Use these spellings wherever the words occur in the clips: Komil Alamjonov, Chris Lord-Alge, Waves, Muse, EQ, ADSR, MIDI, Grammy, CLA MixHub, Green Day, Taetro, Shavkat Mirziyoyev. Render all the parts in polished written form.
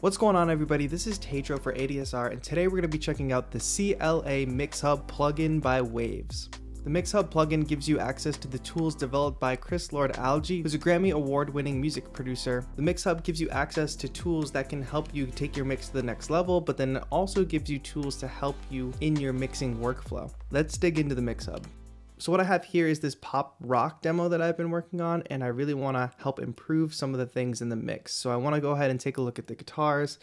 What's going on, everybody? This is Taetro for ADSR, and today we're going to be checking out the CLA MixHub plugin by Waves. The MixHub plugin gives you access to the tools developed by Chris Lord-Alge, who's a Grammy award-winning music producer. The MixHub gives you access to tools that can help you take your mix to the next level, but then it also gives you tools to help you in your mixing workflow. Let's dig into the MixHub. So what I have here is this pop rock demo that I've been working on, and I really want to help improve some of the things in the mix. So I want to go ahead and take a look at the guitars,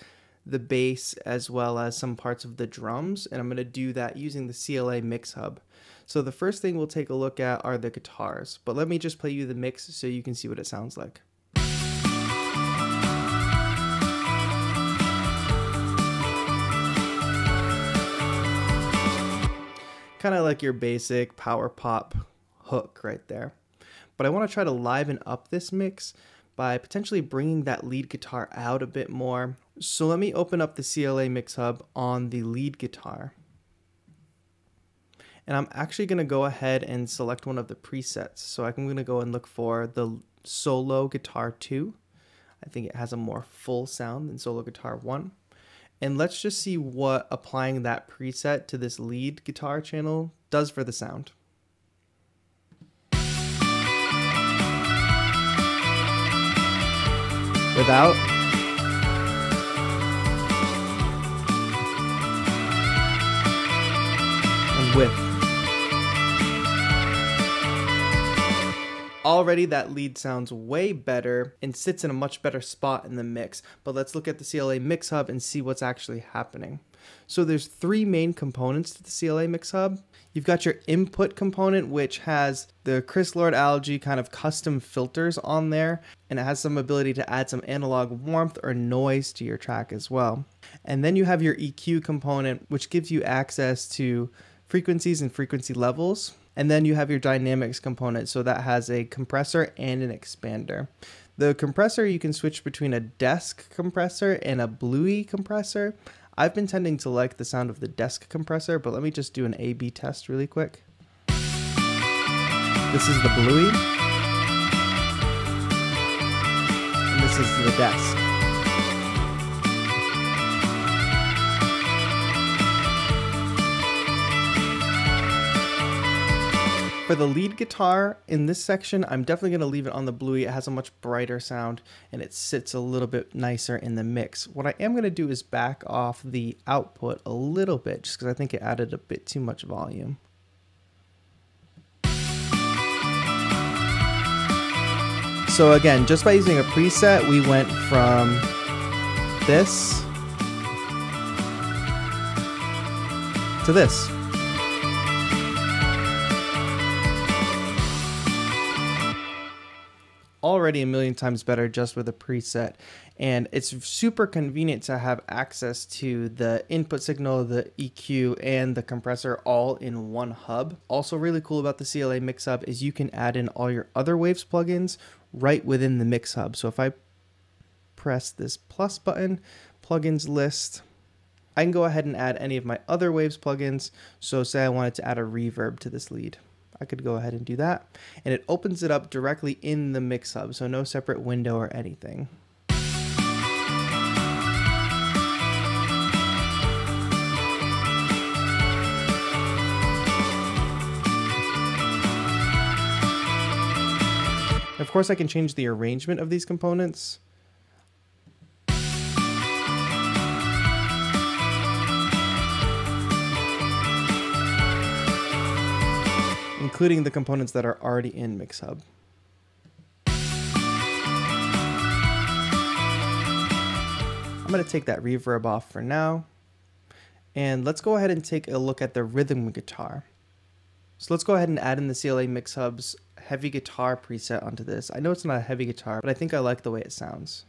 the bass, as well as some parts of the drums, and I'm going to do that using the CLA MixHub. So the first thing we'll take a look at are the guitars, but let me just play you the mix so you can see what it sounds like. Kind of like your basic power pop hook right there. But I want to try to liven up this mix by potentially bringing that lead guitar out a bit more. So let me open up the CLA MixHub on the lead guitar. And I'm actually going to go ahead and select one of the presets. So I'm going to go and look for the solo guitar 2. I think it has a more full sound than solo guitar 1. And let's just see what applying that preset to this lead guitar channel does for the sound. Without. And with. Already that lead sounds way better and sits in a much better spot in the mix, but let's look at the CLA MixHub and see what's actually happening. So there's three main components to the CLA MixHub. You've got your input component, which has the Chris Lord-Alge kind of custom filters on there, and it has some ability to add some analog warmth or noise to your track as well. And then you have your EQ component, which gives you access to frequencies and frequency levels. And then you have your dynamics component, so that has a compressor and an expander. The compressor, you can switch between a desk compressor and a Bluey compressor. I've been tending to like the sound of the desk compressor, but let me just do an A/B test really quick. This is the Bluey. And this is the desk. For the lead guitar in this section, I'm definitely going to leave it on the Bluey. It has a much brighter sound and it sits a little bit nicer in the mix. What I am going to do is back off the output a little bit just because I think it added a bit too much volume. So again, just by using a preset, we went from this to this. Already a million times better just with a preset, and it's super convenient to have access to the input signal, the EQ, and the compressor all in one hub. Also really cool about the CLA MixHub is you can add in all your other Waves plugins right within the MixHub. So if I press this plus button, plugins list, I can go ahead and add any of my other Waves plugins. So say I wanted to add a reverb to this lead. I could go ahead and do that, and it opens it up directly in the MixHub, so no separate window or anything. Of course, I can change the arrangement of these components. Including the components that are already in MixHub. I'm going to take that reverb off for now. And let's go ahead and take a look at the rhythm guitar. So let's go ahead and add in the CLA MixHub's heavy guitar preset onto this. I know it's not a heavy guitar, but I think I like the way it sounds.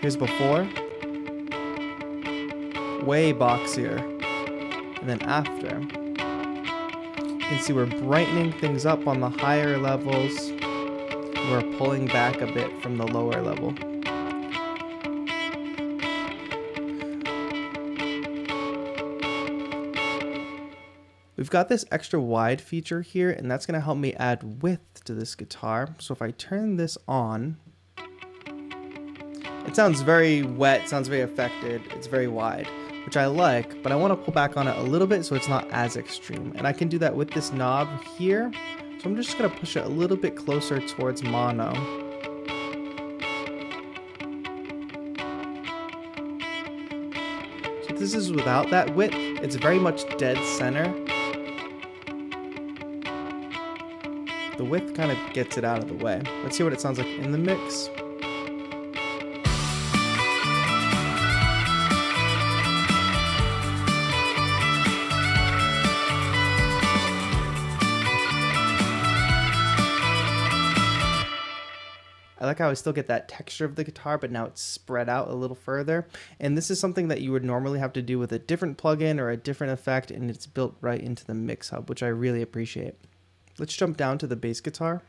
Here's before. Way boxier. And then after. You can see we're brightening things up on the higher levels. We're pulling back a bit from the lower level. We've got this extra wide feature here, and that's going to help me add width to this guitar. So if I turn this on, It sounds very wet, sounds very affected, it's very wide, which I like, but I want to pull back on it a little bit so it's not as extreme. And I can do that with this knob here. So I'm just going to push it a little bit closer towards mono. So this is without that width, it's very much dead center. The width kind of gets it out of the way. Let's see what it sounds like in the mix. I like how I still get that texture of the guitar, but now it's spread out a little further. And this is something that you would normally have to do with a different plugin or a different effect, and it's built right into the mix hub, which I really appreciate. Let's jump down to the bass guitar.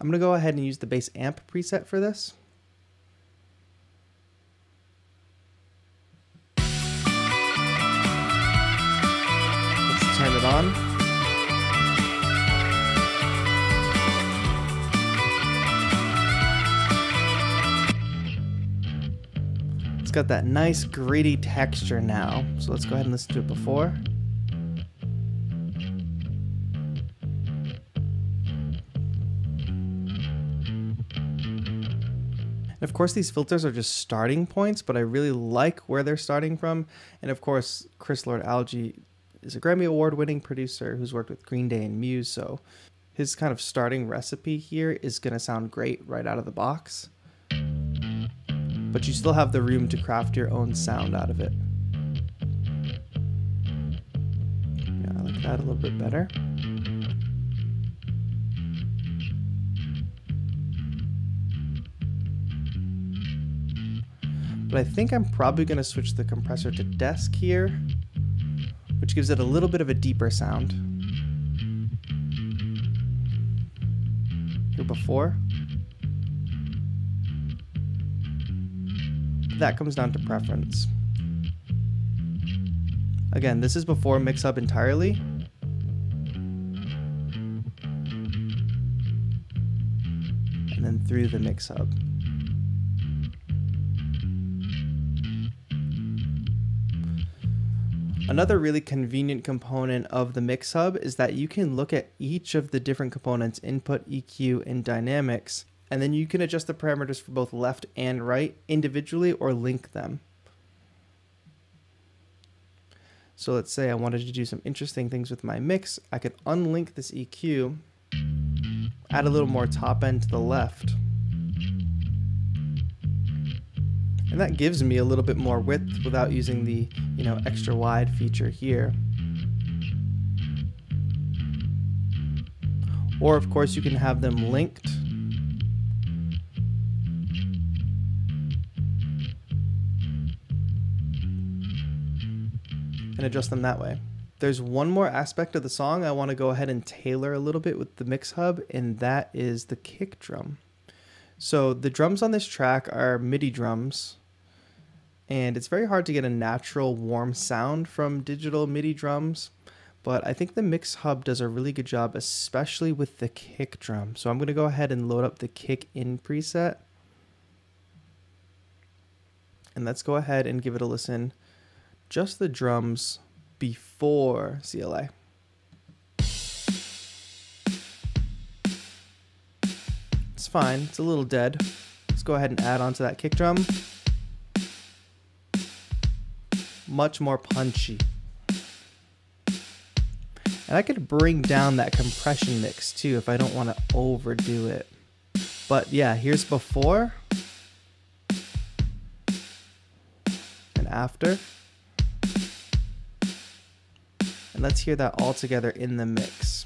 I'm going to go ahead and use the bass amp preset for this. Let's turn it on. It's got that nice gritty texture now, so let's go ahead and listen to it before. And of course, these filters are just starting points, but I really like where they're starting from. And of course, Chris Lord-Alge is a Grammy Award-winning producer who's worked with Green Day and Muse, so his kind of starting recipe here is going to sound great right out of the box. But you still have the room to craft your own sound out of it. Yeah, I like that a little bit better. But I think I'm probably going to switch the compressor to desk here, which gives it a little bit of a deeper sound. Here before. That comes down to preference. Again, this is before MixHub entirely. And then through the MixHub. Another really convenient component of the MixHub is that you can look at each of the different components, input, EQ, and dynamics, and then you can adjust the parameters for both left and right individually or link them. So let's say I wanted to do some interesting things with my mix. I could unlink this EQ, add a little more top end to the left. And that gives me a little bit more width without using the, you know, extra wide feature here. Or of course you can have them linked. And adjust them that way. There's one more aspect of the song I want to go ahead and tailor a little bit with the MixHub, and that is the kick drum. So the drums on this track are MIDI drums. And it's very hard to get a natural warm sound from digital MIDI drums, but I think the MixHub does a really good job, especially with the kick drum. So I'm going to go ahead and load up the kick in preset. And let's go ahead and give it a listen. Just the drums before CLA. It's fine, it's a little dead. Let's go ahead and add on to that kick drum. Much more punchy. And I could bring down that compression mix too if I don't want to overdo it. But yeah, here's before and after. And let's hear that all together in the mix.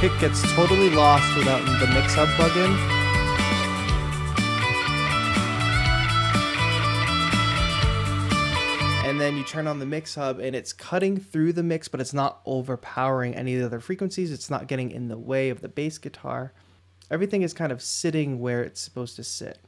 Kick gets totally lost without the MixHub plugin. And then you turn on the MixHub and it's cutting through the mix, but it's not overpowering any of the other frequencies. It's not getting in the way of the bass guitar. Everything is kind of sitting where it's supposed to sit.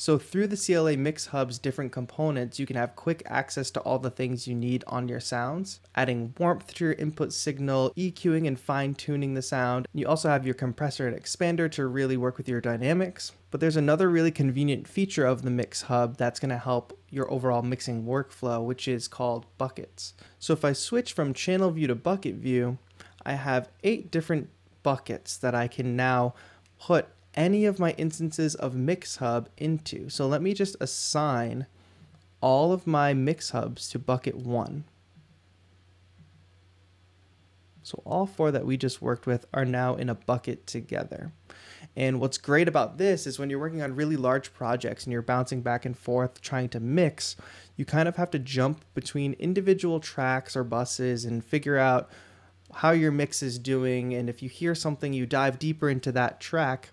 So through the CLA MixHub's different components, you can have quick access to all the things you need on your sounds, adding warmth to your input signal, EQing and fine-tuning the sound. You also have your compressor and expander to really work with your dynamics. But there's another really convenient feature of the MixHub that's going to help your overall mixing workflow, which is called buckets. So if I switch from channel view to bucket view, I have 8 different buckets that I can now put any of my instances of MixHub into. So let me just assign all of my MixHubs to bucket 1. So all 4 that we just worked with are now in a bucket together. And what's great about this is when you're working on really large projects and you're bouncing back and forth trying to mix, you kind of have to jump between individual tracks or buses and figure out how your mix is doing. And if you hear something, you dive deeper into that track,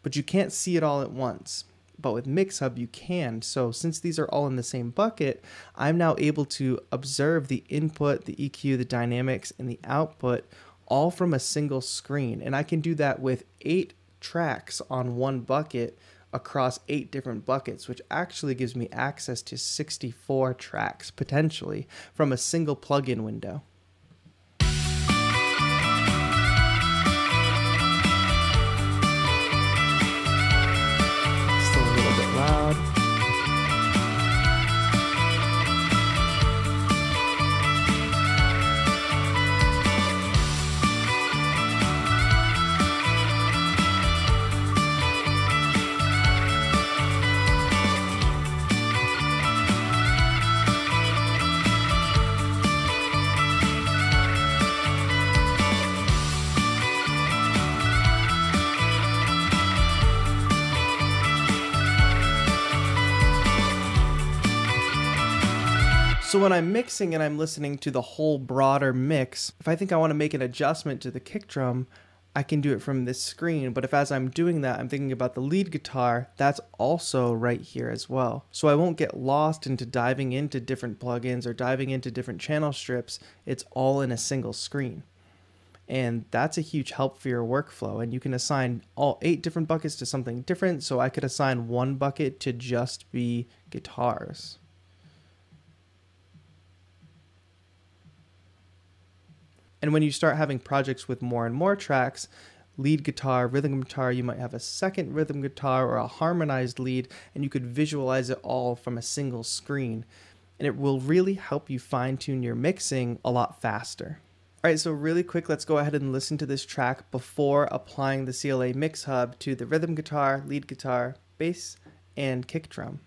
but you can't see it all at once. But with MixHub, you can. So since these are all in the same bucket, I'm now able to observe the input, the EQ, the dynamics, and the output all from a single screen. And I can do that with 8 tracks on one bucket across 8 different buckets, which actually gives me access to 64 tracks potentially from a single plugin window. So when I'm mixing and I'm listening to the whole broader mix, if I think I want to make an adjustment to the kick drum, I can do it from this screen. But if as I'm doing that, I'm thinking about the lead guitar, that's also right here as well. So I won't get lost into diving into different plugins or diving into different channel strips. It's all in a single screen. And that's a huge help for your workflow. And you can assign all 8 different buckets to something different. So I could assign one bucket to just be guitars. And when you start having projects with more and more tracks, lead guitar, rhythm guitar, you might have a second rhythm guitar or a harmonized lead, and you could visualize it all from a single screen. And it will really help you fine-tune your mixing a lot faster. All right, so really quick, let's go ahead and listen to this track before applying the CLA MixHub to the rhythm guitar, lead guitar, bass, and kick drum.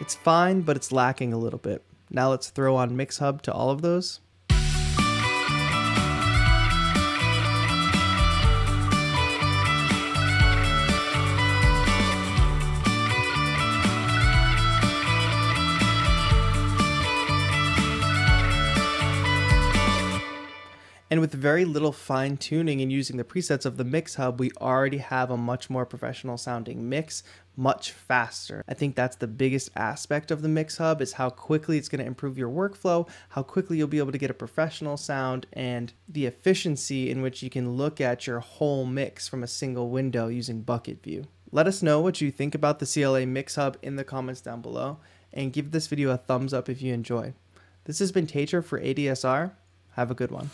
It's fine, but it's lacking a little bit. Now let's throw on MixHub to all of those. And with very little fine tuning and using the presets of the MixHub, we already have a much more professional sounding mix, much faster. I think that's the biggest aspect of the MixHub is how quickly it's going to improve your workflow, how quickly you'll be able to get a professional sound, and the efficiency in which you can look at your whole mix from a single window using bucket view. Let us know what you think about the CLA MixHub in the comments down below, and give this video a thumbs up if you enjoyed. This has been Taetro for ADSR. Have a good one.